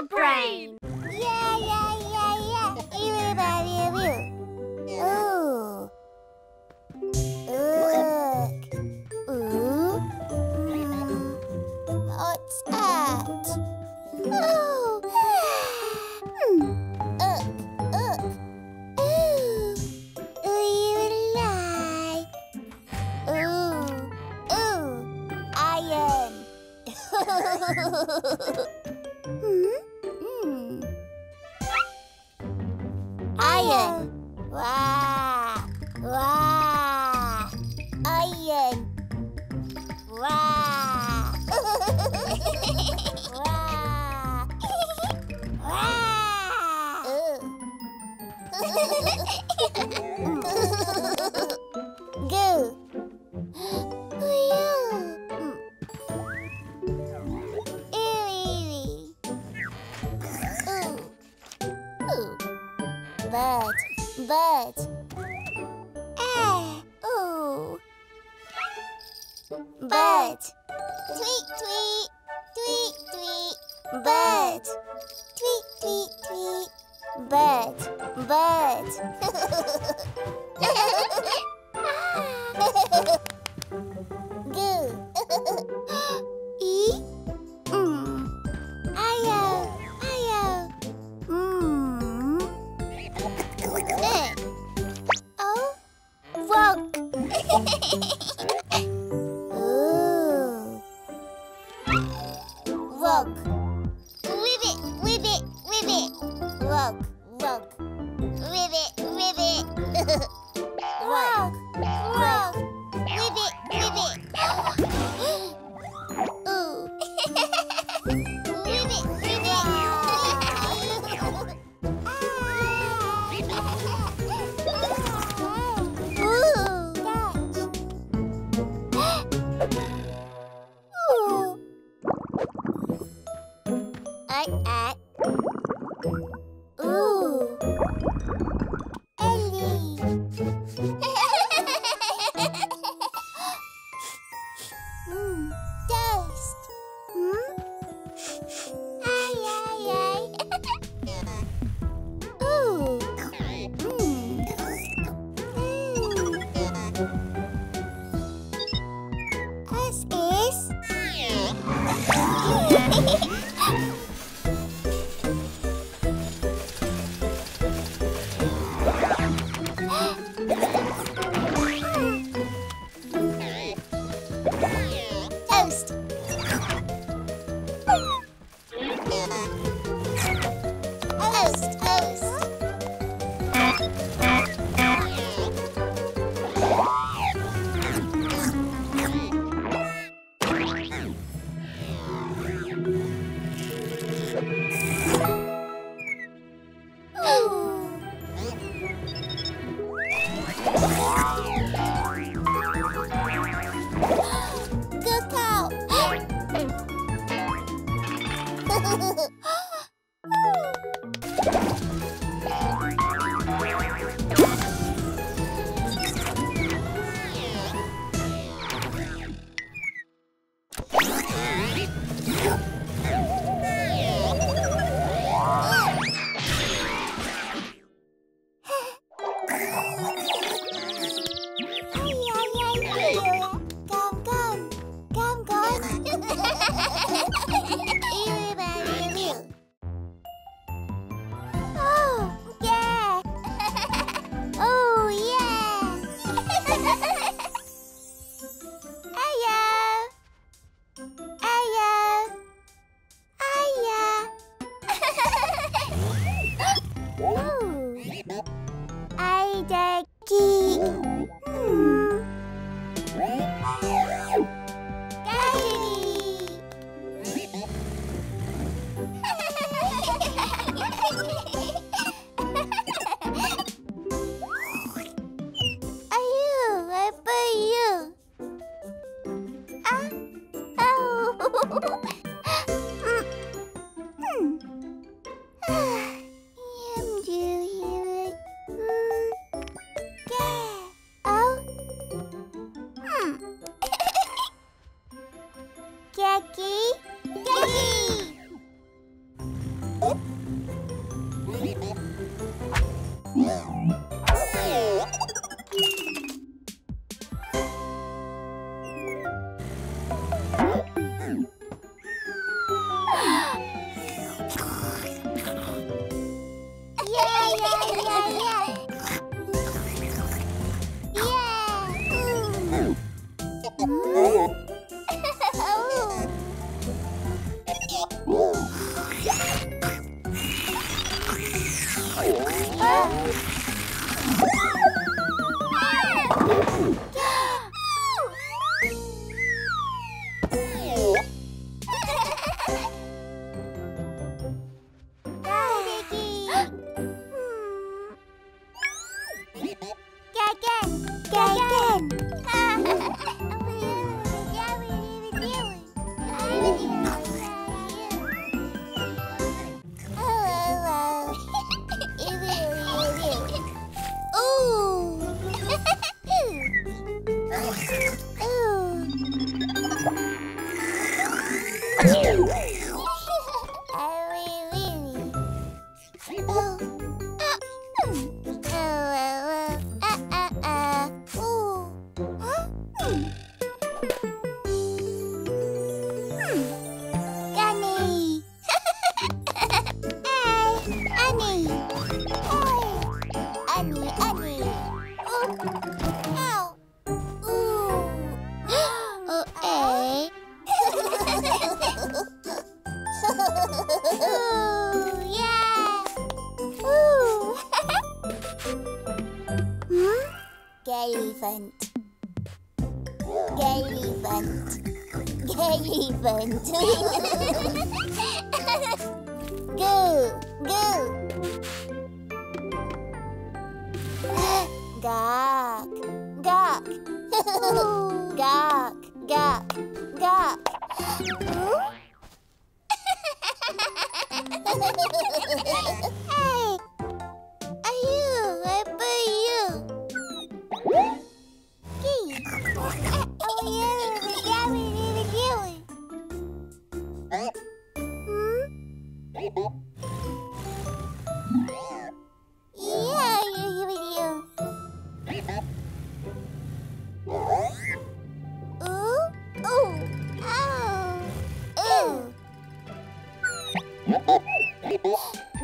Dog Brain! Yeah, yeah, yeah, yeah. Ooh. Look. Ooh. What's that? Oh. Ooh. Ooh, lie. Ooh. Ooh. Iron.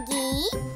Gee?